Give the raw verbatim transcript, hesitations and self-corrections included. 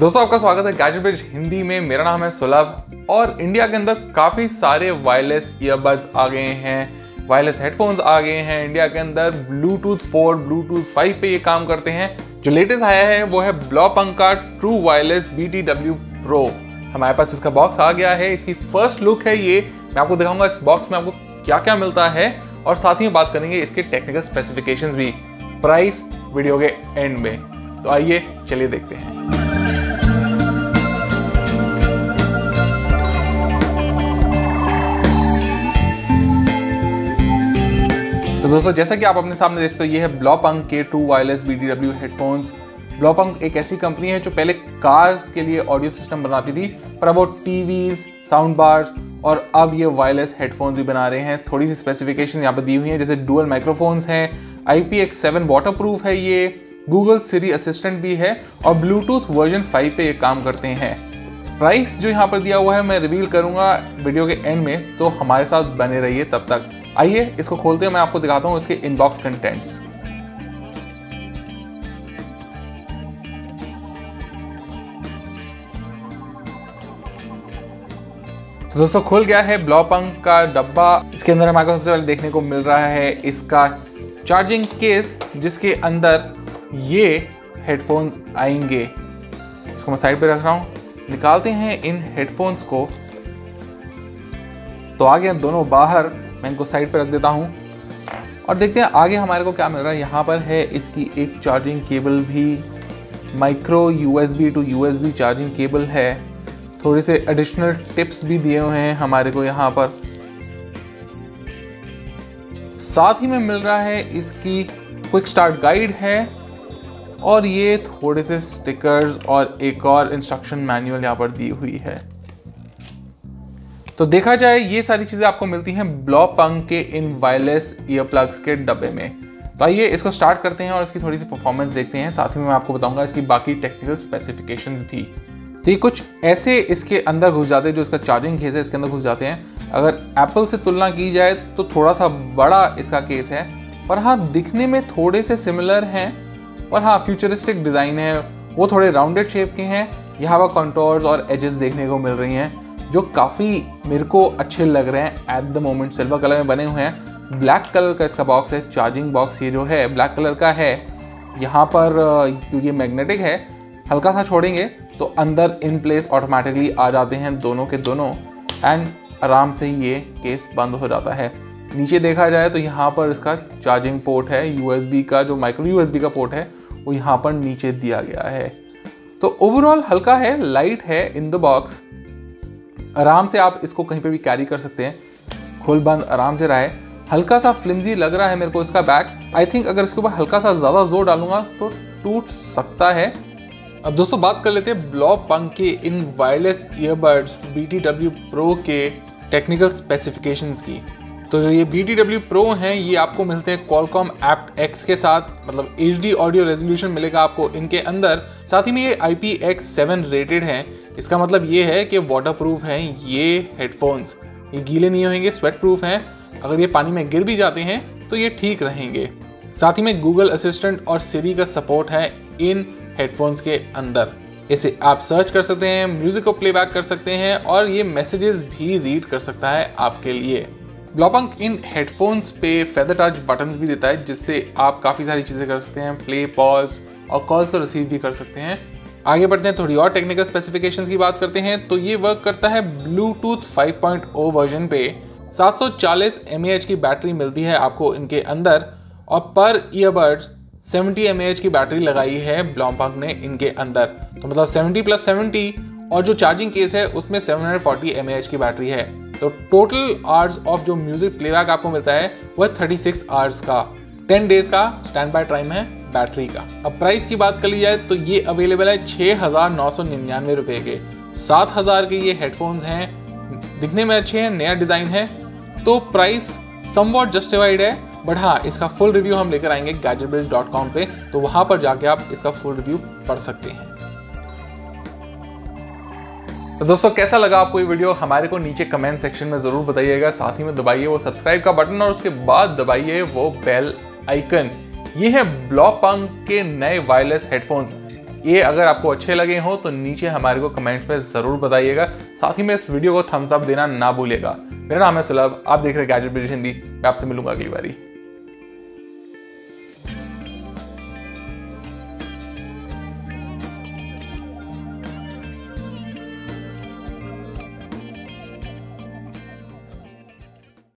दोस्तों आपका स्वागत है गैजेट ब्रिज हिंदी में। मेरा नाम है सुलभ और इंडिया के अंदर काफ़ी सारे वायरलेस ईयरबड्स आ गए हैं, वायरलेस हेडफोन्स आ गए हैं। इंडिया के अंदर ब्लूटूथ फोर, ब्लूटूथ फाइव पे ये काम करते हैं। जो लेटेस्ट आया है वो है ब्लॉपंक का true wireless B T W pro. हमारे पास इसका बॉक्स आ गया है, इसकी फर्स्ट लुक है ये। मैं आपको दिखाऊंगा इस बॉक्स में आपको क्या क्या मिलता है और साथ ही बात करेंगे इसके टेक्निकल स्पेसिफिकेशंस भी, प्राइस वीडियो के एंड में। तो आइए चलिए देखते हैं। तो दोस्तों जैसा कि आप अपने सामने देखते हो, ये है ब्लॉपंक के true wireless B T W headphones. Blaupunkt एक ऐसी कंपनी है जो पहले कार्स के लिए ऑडियो सिस्टम बनाती थी, पर अब वो टीवीज, साउंड बार्स और अब ये वायरलेस हेडफोन्स भी बना रहे हैं। थोड़ी सी स्पेसिफिकेशन यहाँ पर दी हुई हैं, जैसे डुअल माइक्रोफोन्स हैं, I P X seven waterproof है ये, गूगल सीरी असिस्टेंट भी है और ब्लूटूथ वर्जन फाइव पे ये काम करते हैं। प्राइस जो यहाँ पर दिया हुआ है मैं रिवील करूँगा वीडियो के एंड में, तो हमारे साथ बने रहिए। तब तक आइए इसको खोलते हैं, मैं आपको दिखाता हूँ इसके इनबॉक्स कंटेंट्स। तो दोस्तों खुल गया है ब्लॉपंक का डब्बा। इसके अंदर हमारे को सबसे पहले देखने को मिल रहा है इसका चार्जिंग केस, जिसके अंदर ये हेडफोन्स आएंगे। इसको मैं साइड पे रख रहा हूँ। निकालते हैं इन हेडफोन्स को, तो आगे दोनों बाहर, मैं इनको साइड पे रख देता हूँ और देखते हैं आगे हमारे को क्या मिल रहा है। यहाँ पर है इसकी एक चार्जिंग केबल भी, micro USB to USB charging cable है। थोड़े से एडिशनल टिप्स भी दिए हुए हैं हमारे को यहाँ पर। साथ ही में मिल रहा है इसकी क्विक स्टार्ट गाइड है और ये थोड़े से स्टिकर्स और एक और इंस्ट्रक्शन मैनुअल यहाँ पर दी हुई है। तो देखा जाए ये सारी चीज़ें आपको मिलती हैं ब्लॉपंक के इन वायरलेस ईयरप्लग्स के डब्बे में। तो आइए इसको स्टार्ट करते हैं और इसकी थोड़ी सी परफॉर्मेंस देखते हैं। साथ ही मैं आपको बताऊंगा इसकी बाकी टेक्निकल स्पेसिफिकेशंस भी। तो ये कुछ ऐसे इसके अंदर घुस जाते हैं, जो इसका चार्जिंग केस है इसके अंदर घुस जाते हैं। अगर एप्पल से तुलना की जाए तो थोड़ा सा बड़ा इसका केस है, पर हाँ दिखने में थोड़े से सिमिलर हैं। और हाँ फ्यूचरिस्टिक डिज़ाइन है, वो थोड़े राउंडेड शेप के हैं। यहाँ पर कंटोर्स और एजेस देखने को मिल रही हैं जो काफ़ी मेरे को अच्छे लग रहे हैं at the moment. Silver colour में बने हुए हैं, ब्लैक कलर का इसका बॉक्स है। चार्जिंग बॉक्स ये जो है ब्लैक कलर का है। यहाँ पर क्योंकि ये मैग्नेटिक है, हल्का सा छोड़ेंगे तो अंदर इन प्लेस ऑटोमेटिकली आ जाते हैं दोनों के दोनों एंड आराम से ये केस बंद हो जाता है। नीचे देखा जाए तो यहाँ पर इसका चार्जिंग पोर्ट है, यूएसबी का जो माइक्रो यूएसबी का पोर्ट है वो यहाँ पर नीचे दिया गया है। तो ओवरऑल हल्का है, लाइट है इन द बॉक्स। आराम से आप इसको कहीं पे भी कैरी कर सकते हैं, खोल बंद आराम से रहा है। हल्का सा फ्लिमजी लग रहा है मेरे को इसका बैक। आई थिंक अगर इसके ऊपर हल्का सा ज़्यादा जोर डालूंगा तो टूट सकता है। अब दोस्तों बात कर लेते हैं ब्लॉपंक के इन wireless earbuds B T W pro के टेक्निकल स्पेसिफिकेशंस की। तो जो ये बी टी डब्ल्यू प्रो हैं ये आपको मिलते हैं Qualcomm aptX के साथ, मतलब एच डी ऑडियो रेजोल्यूशन मिलेगा आपको इनके अंदर। साथ ही में ये I P X seven rated हैं। इसका मतलब ये है कि वाटरप्रूफ हैं ये हेडफोन्स, ये गीले नहीं होंगे, स्वेट प्रूफ हैं। अगर ये पानी में गिर भी जाते हैं तो ये ठीक रहेंगे। साथ ही में गूगल असिस्टेंट और सीरी का सपोर्ट है इन हेडफोन्स के अंदर। इसे आप सर्च कर सकते हैं, म्यूज़िक को प्लेबैक कर सकते हैं और ये मैसेजेस भी रीड कर सकता है आपके लिए। ब्लॉपंक इन हेडफोन्स पे फेदर टच बटन्स भी देता है, जिससे आप काफ़ी सारी चीज़ें कर सकते हैं, प्ले, पॉज और कॉल्स को रिसीव भी कर सकते हैं। आगे बढ़ते हैं, थोड़ी और टेक्निकल स्पेसिफिकेशंस की बात करते हैं। तो ये वर्क करता है Bluetooth five point zero version पे। सात सौ चालीस एम ए एच की बैटरी मिलती है आपको इनके अंदर और पर ईयरबड्स सत्तर एम ए एच की बैटरी लगाई है ब्लॉपंक ने इनके अंदर। तो मतलब सत्तर प्लस सत्तर और जो चार्जिंग केस है उसमें सात सौ चालीस एम ए एच की बैटरी है। तो टोटल आवर्स ऑफ जो म्यूज़िक प्लेबैक आपको मिलता है वह छत्तीस आवर्स का, दस डेज़ का स्टैंड बाय टाइम है बैटरी का। अब प्राइस की बात कर ली जाए तो ये अवेलेबल है छः हज़ार नौ सौ निन्यानवे रुपये के। सात हज़ार के ये हेडफोन्स हैं, दिखने में अच्छे हैं, नया डिज़ाइन है, तो प्राइस समवॉट जस्टिफाइड है। बट हाँ इसका फुल रिव्यू हम लेकर आएंगे गैजेट ब्रिज डॉट कॉम पे, तो वहाँ पर जाके आप इसका फुल रिव्यू पढ़ सकते हैं। तो दोस्तों कैसा लगा आपको ये वीडियो, हमारे को नीचे कमेंट सेक्शन में ज़रूर बताइएगा। साथ ही में दबाइए वो सब्सक्राइब का बटन और उसके बाद दबाइए वो बेल आइकन। ये है ब्लॉपंक के नए वायरलेस हेडफोन्स। ये अगर आपको अच्छे लगे हो तो नीचे हमारे को कमेंट्स में ज़रूर बताइएगा। साथ ही में इस वीडियो को थम्स अप देना ना भूलेगा। मेरा नाम है सुलभ, आप देख रहे हैं गैजेट विद रिशिंदी। मैं आपसे मिलूंगा अगली बारी।